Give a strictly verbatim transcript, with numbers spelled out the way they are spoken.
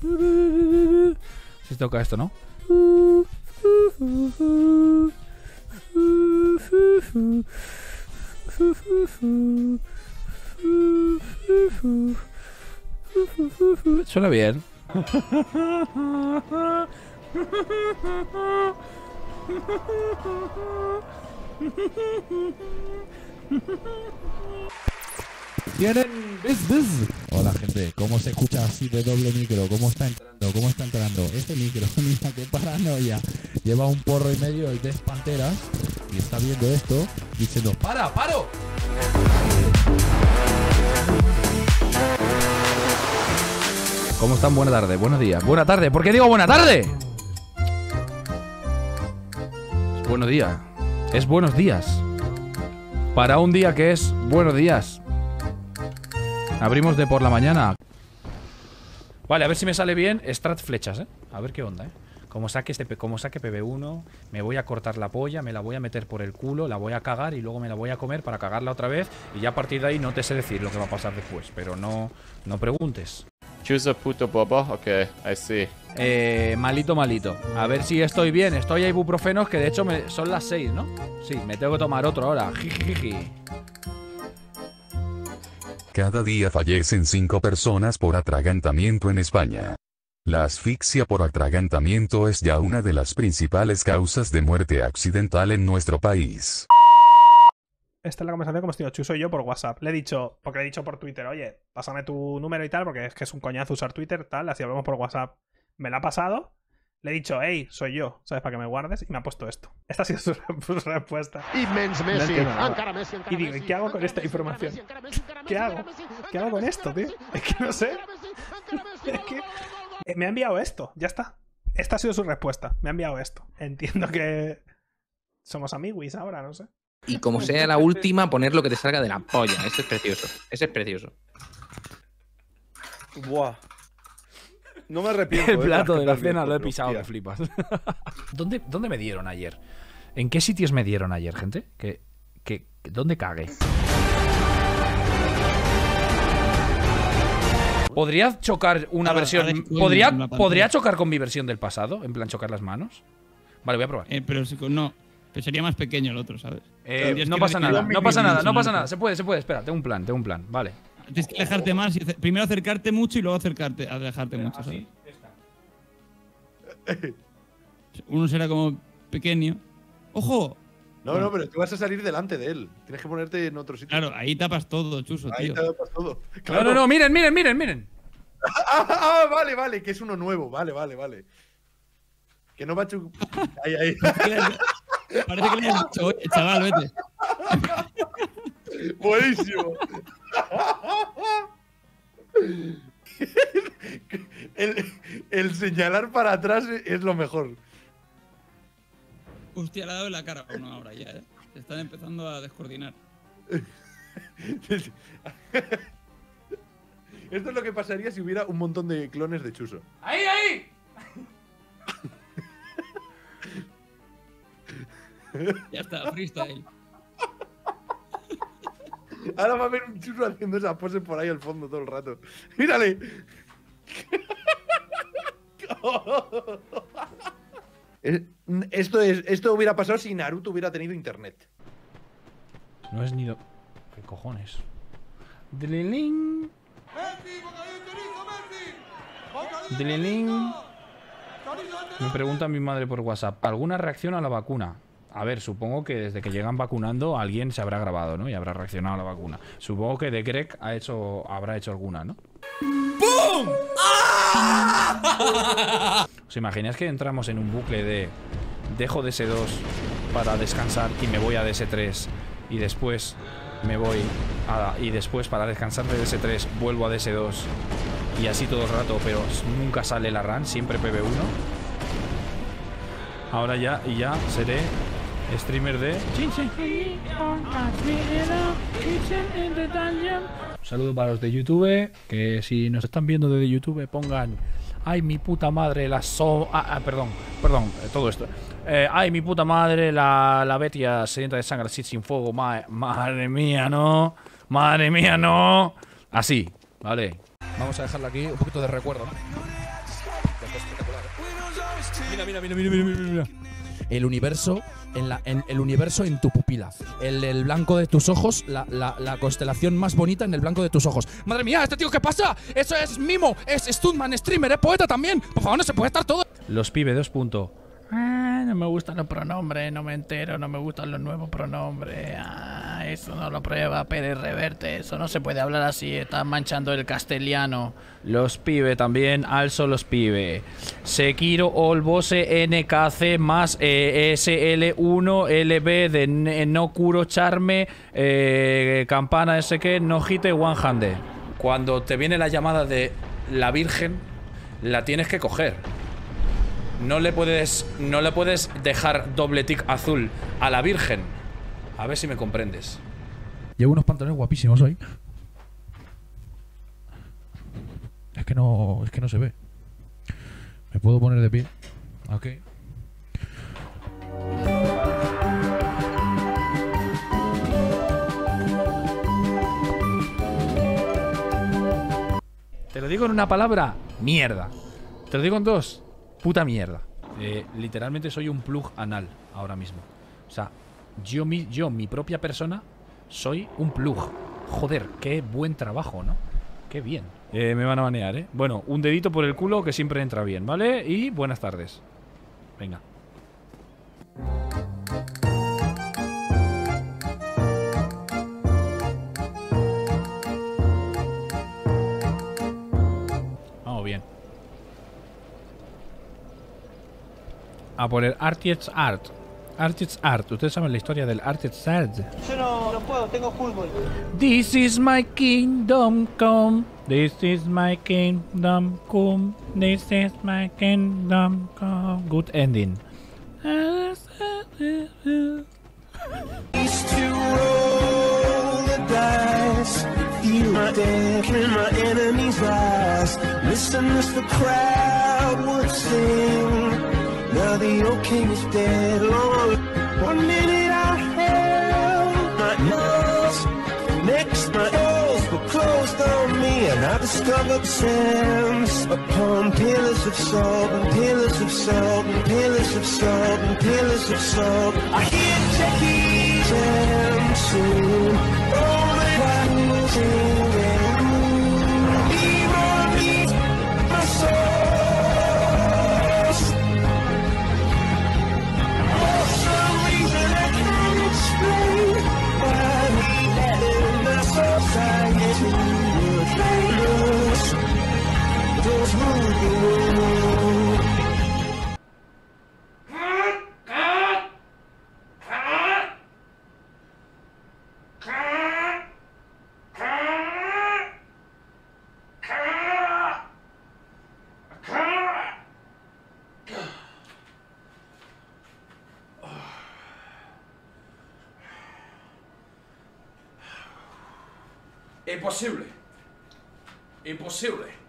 Si toca esto, ¿no? Suena bien. ¿Tienen this, this? Hola gente, ¿cómo se escucha así de doble micro? ¿Cómo está entrando? ¿Cómo está entrando? Este micro, mira qué paranoia. Lleva un porro y medio el de Panteras y está viendo esto diciendo ¡para, paro! ¿Cómo están? Buena tarde, buenos días. Buena tarde, ¿por qué digo buena tarde? Es buenos días. Es buenos días. Para un día que es buenos días. Abrimos de por la mañana. Vale, a ver si me sale bien. Strat flechas, eh. A ver qué onda, eh. Como saque, este, como saque P B uno, me voy a cortar la polla, me la voy a meter por el culo, la voy a cagar y luego me la voy a comer para cagarla otra vez. Y ya a partir de ahí no te sé decir lo que va a pasar después. Pero no, no preguntes. Chuso puto bobo, ok, I see. Eh, malito, malito. A ver si estoy bien. Estoy a ibuprofenos, que de hecho me, son las seis, ¿no? Sí, me tengo que tomar otro ahora. Jijiji. Cada día fallecen cinco personas por atragantamiento en España. La asfixia por atragantamiento es ya una de las principales causas de muerte accidental en nuestro país. Esta es la conversación que hemos tenido Chuso y yo por WhatsApp. Le he dicho, porque le he dicho por Twitter, oye, pásame tu número y tal, porque es que es un coñazo usar Twitter, tal, así hablamos por WhatsApp. Me la ha pasado, le he dicho, hey, soy yo, ¿sabes? Para que me guardes, y me ha puesto esto. Esta ha sido su, su respuesta. Inmense Messi, no encara Messi, encara. Y digo, ¿y qué hago con esta información? ¿Qué hago? ¿Qué hago con esto, tío? Es que no sé. Es que me ha enviado esto, ya está. Esta ha sido su respuesta, me ha enviado esto. Entiendo que somos amiguis ahora, no sé. Y como sea la última, poner lo que te salga de la polla. Ese es precioso. Ese es precioso. Buah. No me arrepiento. El plato de la cena lo he pisado, te flipas. ¿Dónde, ¿Dónde me dieron ayer? ¿En qué sitios me dieron ayer, gente? ¿Qué, qué, ¿Dónde cagué? ¿Podría chocar una versión? ¿Podría, ¿Podría chocar con mi versión del pasado? En plan, chocar las manos. Vale, voy a probar. Eh, pero no. Pero sería más pequeño el otro, ¿sabes? Eh, no pasa nada, no pasa nada, no pasa nada. Se puede, se puede. Espera, tengo un plan, tengo un plan. Vale. Tienes que alejarte más. Y primero acercarte mucho y luego acercarte, alejarte mucho, ¿sabes? Uno será como pequeño. ¡Ojo! No, no, pero tú vas a salir delante de él. Tienes que ponerte en otro sitio. Claro, ahí tapas todo, Chuso, ahí tío. Ahí tapas todo. Claro, no, no, no, miren, miren, miren, miren. Ah, vale, vale, que es uno nuevo. Vale, vale, vale. Que no va a chu... Ahí, ahí. Parece que le has dicho, oye, chaval, vete. Buenísimo. el, el señalar para atrás es lo mejor. Hostia, le ha dado en la cara a uno ahora ya, ¿eh? Se están empezando a descoordinar. Esto es lo que pasaría si hubiera un montón de clones de Chuso. ¡Ahí, ahí! Ya está, freestyle. Ahora va a haber un Chuso haciendo esa pose por ahí al fondo todo el rato. ¡Mírale! Esto, es, esto hubiera pasado si Naruto hubiera tenido internet. No es ni lo... ¿Qué cojones? Dliling. Dliling. Me pregunta mi madre por WhatsApp, ¿alguna reacción a la vacuna? A ver, supongo que desde que llegan vacunando alguien se habrá grabado, ¿no? Y habrá reaccionado a la vacuna. Supongo que de Greg ha hecho, habrá hecho alguna, ¿no? ¡Pum! ¡Ah! ¿Os imagináis que entramos en un bucle de dejo D S dos para descansar y me voy a D S tres y después me voy a... y después para descansar de D S tres vuelvo a D S dos y así todo el rato, pero nunca sale la run, siempre P B uno? Ahora ya y ya seré streamer de... Un saludo para los de YouTube, que si nos están viendo desde YouTube pongan... Ay, mi puta madre, la so... Ah, ah, perdón, perdón, todo esto. Eh, ay, mi puta madre, la, la Betia sedienta de sangre, así sin fuego. Ma madre mía, no. Madre mía, no. Así, vale. Vamos a dejarla aquí, un poquito de recuerdo, ¿no? Mira, mira, mira, mira, mira, mira. El universo en, la, en, el universo en tu pupila. El, el blanco de tus ojos, la, la, la constelación más bonita en el blanco de tus ojos. ¡Madre mía, este tío qué pasa! ¡Eso es Mimo! ¡Es Stuntman, streamer, es poeta también! ¡Por favor, no se puede estar todo! Los pibes, dos puntos. Ah, no me gustan los pronombres, no me entero, no me gustan los nuevos pronombres. Ah, eso no lo prueba Pérez Reverte, eso no se puede hablar así, están manchando el castellano. Los pibes también, alzo los pibes. Sekiro, Olbose, N K C, más eh, S L uno, L B, de eh, no curo charme, eh, campana ese que, no hite, one handed. Cuando te viene la llamada de la Virgen, la tienes que coger. No le puedes, no le puedes dejar doble tic azul a la Virgen. A ver si me comprendes. Llevo unos pantalones guapísimos hoy. Es que no, es que no se ve. Me puedo poner de pie. Ok. Te lo digo en una palabra, mierda. Te lo digo en dos. Puta mierda. Eh, literalmente soy un plug anal ahora mismo. O sea, yo mi, yo, mi propia persona, soy un plug. Joder, qué buen trabajo, ¿no? Qué bien. Eh, me van a banear, ¿eh? Bueno, un dedito por el culo que siempre entra bien, ¿vale? Y buenas tardes. Venga. Vamos bien. A por el Artists Art. Artists Art. Ustedes saben la historia del Artists Art. Yo no, no puedo, tengo fútbol. This is my kingdom come. This is my kingdom come. This is my kingdom come. Good ending. Now the old king is dead, Lord. One minute I held my nose, next my elbows were closed on me, and I discovered sands upon pillars of salt, and pillars of salt, and pillars of salt, and pillars of salt. I hear Jackie Chan sing, all the while singing, evil beats my soul. Impossible. Impossible.